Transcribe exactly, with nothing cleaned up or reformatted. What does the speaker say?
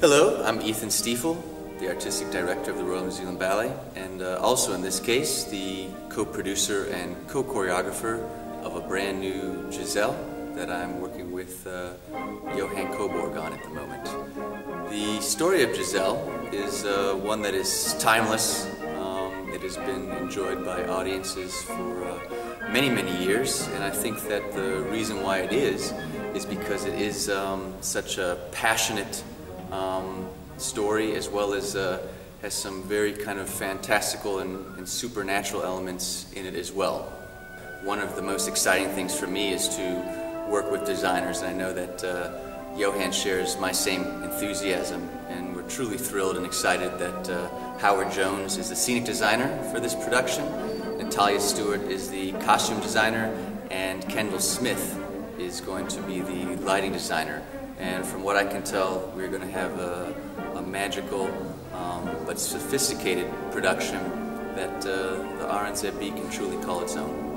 Hello, I'm Ethan Stiefel, the Artistic Director of the Royal New Zealand Ballet, and uh, also in this case, the co-producer and co-choreographer of a brand new Giselle that I'm working with uh, Johan Kobborg on at the moment. The story of Giselle is uh, one that is timeless. Um, it has been enjoyed by audiences for uh, many, many years, and I think that the reason why it is, is because it is um, such a passionate Um, story, as well as uh, has some very kind of fantastical and, and supernatural elements in it as well. One of the most exciting things for me is to work with designers, and I know that uh, Johan shares my same enthusiasm, and we're truly thrilled and excited that uh, Howard Jones is the scenic designer for this production, Natalia Stewart is the costume designer, and Kendall Smith is going to be the lighting designer. And from what I can tell, we're going to have a, a magical um, but sophisticated production that uh, the R N Z B can truly call its own.